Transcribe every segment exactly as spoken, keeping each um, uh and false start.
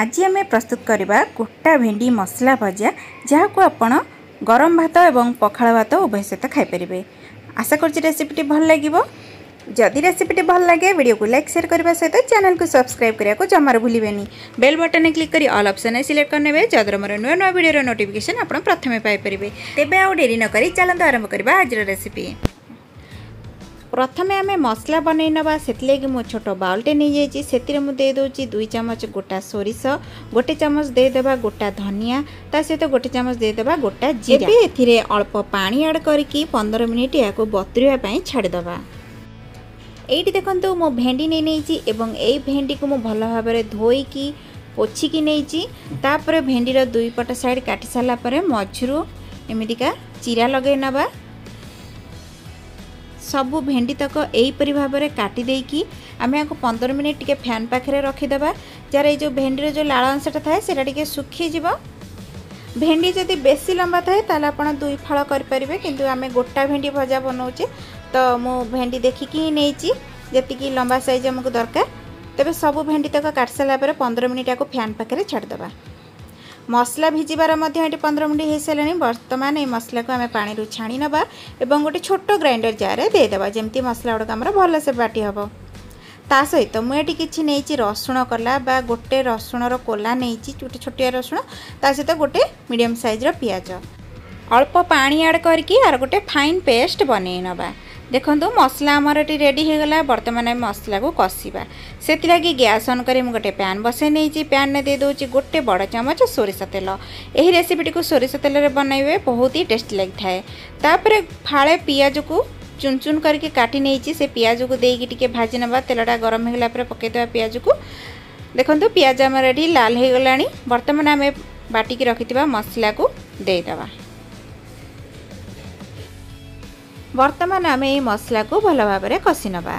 आज आम प्रस्तुत करवा गोटा भेंडी मसला भजा जहाँ को आपण गरम भात और पखाल भात उभय सहित खाईपर। आशा कर रेसिपीटी भल लगे। जदि रेसिपीटी भल लगे वीडियो को लाइक शेयर करने सहित चैनल को सब्सक्राइब करने को जमार भूलें। बेल बटन क्लिक कर ऑल ऑप्शन सिलेक्ट करने जदर मोर नुआ नुआ वीडियो नोटिफिकेशन आप प्रथम पाइपर। तेज आउ डेरी नक चलते आरंभ करवा आज रेसिपी। प्रथमे आमे मसला बनई नवा से मो छोट बाउलटे नहीं जाइए से दे दूची दुई चमच गोटा सोरिष, गोटे चमच देदेबा गोटा धनिया, ता सहित गोटे चमच देदेबा गोटा जीरा। एथिरे अल्प पानी ऐड करके पंद्रह मिनिट या बतुरवाई छाड़देबा। ये देखो मो भेंडी नहीं नहीं भेंडी को मो भल भाव धोईकी पोछिकी नहीं भेंडीर दुईपट साइड काटि सारापर मझुरू एमतीका चीरा लगे नवा। सबू भेंडी तक यहीपरी भाव में काटिदेकी आम आपको पंद्रह मिनिट टी फैन पाखे रखिदेबा। जार ये जो भेंडीर जो लाल अंशटा थाए से सुखीज। भेंडी जदि बेसी लंबा थाए ताले आपड़ दुई फाड़ करेंगे, किंतु आम गोटा भेंडी भजा बनाऊे तो मु भेंडी देखिकी नहीं जी लंबा सैज आमको दरकार। तेज सबू भेंडी तक काटि सारापर पंद्रह मिनिट आपको फैन पाखे छाड़देबा। मसला भिजबार पंद्रह मिनट हो सारे। बर्तमान ये मसला को आम पानी छाणी नवा एवं गोटे छोट ग्राइंडर जार देदेबा जमी मसला गुड़ाक आम भलसे बाटी हम। ता सहित मुझे किसी नहीं रसुण कला बा गोटे रसुण कोला नहीं गोटे छोटिया रसुण, ता सहित गोटे मीडियम साइज रो प्याज अल्प पानी ऐड करके आर गोटे फाइन पेस्ट बनै नवा। देखो मसला आमर ये रेडी हो गला। बर्तमान आम मसला को कषा से गैस ऑन कर गोटे पैन बसई नहीं। पैन दे दूची गोटे बड़ चमच सोरिष तेल। यही रेसिपीटी को सोरिष तेल बनइबे बहुत ही टेस्ट लगी थाए। तापर फाड़े पियाज को चुन चुन करके काटी नहीं से पियाज को देकी टिके भाजी नवा। तेलटा गरम हो गला पर पकईदेबा पियाज को। देखो पियाज आमर ये लाल हो गला। बर्तमान आम बाटिकी रखिथिबा मसला को देदेबा। बर्तमान आम ये मसला को भल भाव में कषि नवा।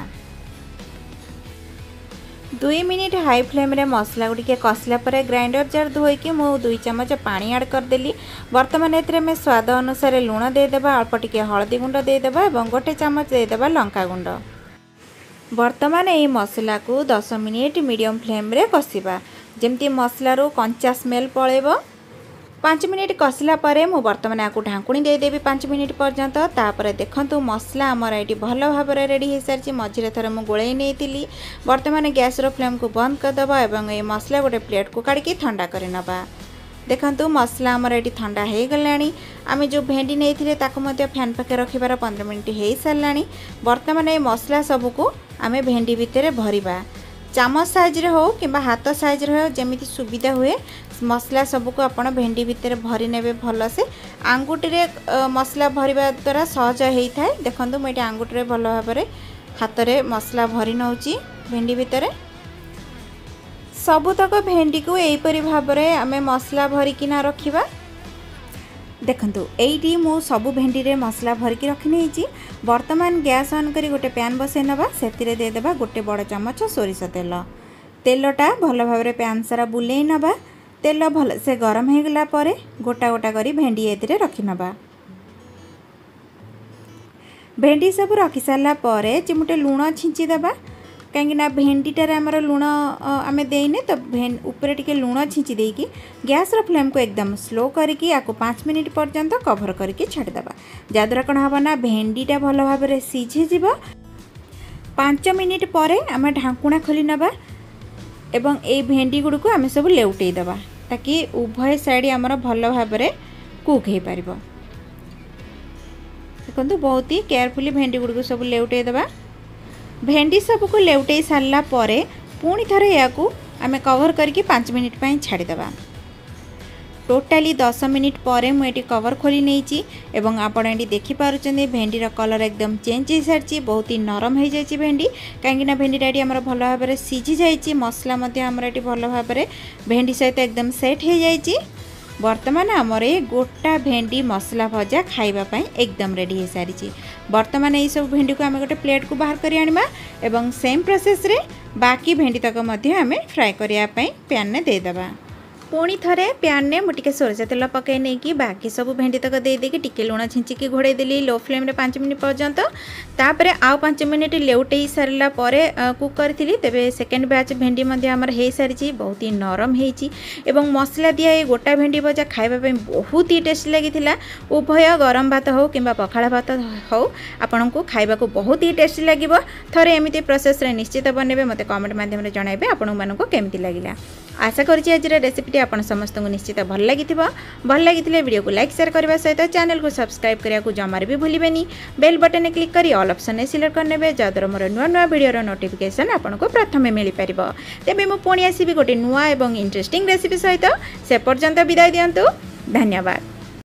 दुई मिनिट हाई फ्लेम रे मसला गुड़िके कसला पर ग्राइंडर जार धोईकी मु दुई चमच पानी ऐड करदेली। बर्तमान ये स्वाद अनुसार लुण देदेबा, अल्प टिके हलदी गुंड देदेबा और गोटे चमच देदेबा लंका गुंड। बर्तमान ये मसला को दस मिनिट मीडियम फ्लेम रे कषिबा जमती मसलारू कंचा स्मेल पळेबो। पाँच मिनिट कसला परे मु बर्तमान आपको ढांकुणी देदेबी पाँच मिनिट पर्यंत। तापर देखंतु मसला आमर ये भल भाव में रेडी हो सारी। मझे थर मु गोलई नहीं। बर्तमान गैस रो फ्लेम को बंद करदेबा एवं ये मसला गोटे प्लेट को काढ़ी ठंडा कर नवा। देखंतु मसला आमर ये ठंडा हो गला। आम जो भेंडी नहीं फैन पाखे रखिबार पंद्रह मिनिट हो सारा। बर्तमान ये मसला सबको आम भेंडी भितर भरवा। चामच साइज हो कि हाथ साइज हो जमी सुविधा हुए मसला सबको आपड़ भेंडी भितर भरी ने भल से। आंगुटी रे मसला भरवा द्वारा सहज होता है। देखो मुझे आंगुटी रे भल भाव में हाथ रे मसला भरी नौ भेंडी भितर सबुतक भेंडी को यहीपरी भाव में आम मसला भरिकिना रखा। देखो ये मु सबू भेंडी रे मसला भरिकी रखी नहीं। बर्तमान गैस ऑन करी गोटे पैन बसई नवा। से देदेबा गोटे बड़ चमच सोरिष तेल। तेलटा भल भाव में पैन सारा बुलई नवा। तेल भल से गरम हो गला परे गोटा गोटा करी भेंडी एतिर रखी नवा। भेंडी सब रखी सारा पर चिमुटे लुण छिंची देबा कहीं भेंडीटार आमर लुण आम देने तो ऊपर टिके लुण छिंची देकी गैस रो फ्लेम को एकदम स्लो करके आपको पाँच मिनिट पर्यंत कवर करके छाड़देबा। जद्वारा कौन हम ना भेंडीटा भल भाव में सीझीज। पाँच मिनिट पर आम ढांकुणा खोली नवा एवं ये भेंडी गुड़ को आम सब लेउटे देबा ताकि उभय साइड आमर भल भाव में कुक हो पार। देखो बहुत ही केयरफुली भेंडी गुड़ को सब लेउटे देबा। भेंडी सबको लेउटे सारा पर पुणी थरे या आम कवर करके पाँच मिनिट पर छाड़देबा। टोटाली दस मिनिट पर मुझे कवर खोली नहीं। आपड़ ये देखिपुर भेंडीर कलर एकदम चेंज हो सारी। बहुत ही नरम हो जाए भेंडी कहीं भेंडीटा ये आम भल भाव में सीझी जाइए। मसला आमर ये भल भाव में भेंडी सहित एकदम सेट हो जाइए। बर्तमान आमर ये गोटा भेंडी मसला भजा खाइबाप एकदम रेडी हो सारी। बर्तमान ये सब भेंडी को आम गोटे प्लेट को बाहर कर आनिबा एवं सेम प्रोसेस रे बाकी भेंडी तक आम फ्राए करने पैन में देदेबा। पुणी थे प्यान में मुझे सोरस तेल पकई नहीं कि बाकी सब भेंडी तक देदेक टी लुण छिंचिकी घोड़े देली लो फ्लेम रे पांच मिनिट पर्यंत तापर आउ पांच मिनिट लेउटे सारा पर कुक करी तेरे सेकेंड बैच भेंडी हो सारी बहुत ही नरम हो मसला दिया गोटा भेंडी भजा खावाप बहुत ही टेस्ट लगी उभय गरम भात हो कि पखाड़ भात हो आपण को खावा बहुत ही टेस्ट लगे थे एमती प्रोसेस निश्चित बनबे मत कमेंट मध्यम जनइबे आपण मानक केमती लगिला। आशा कर आज रेसिपीटी आप समस्त को निश्चित भल लगी भल लगी वीडियो को लाइक शेयर करने सहित चैनल को सब्सक्राइब करने को जमार भी भूलें बेल बटन क्लिक कर ऑल ऑप्शन में सिलेक्ट करने जहाद्वारा मोर नुआ नुआ वीडियो नोटिफिकेशन आपको प्रथम मिल पार। तेज मुझे पुणी आसबि गोटे नुआ और इंटरेस्टिंग रेसिपी सहित से पर्यंत विदाय दिंतु। धन्यवाद।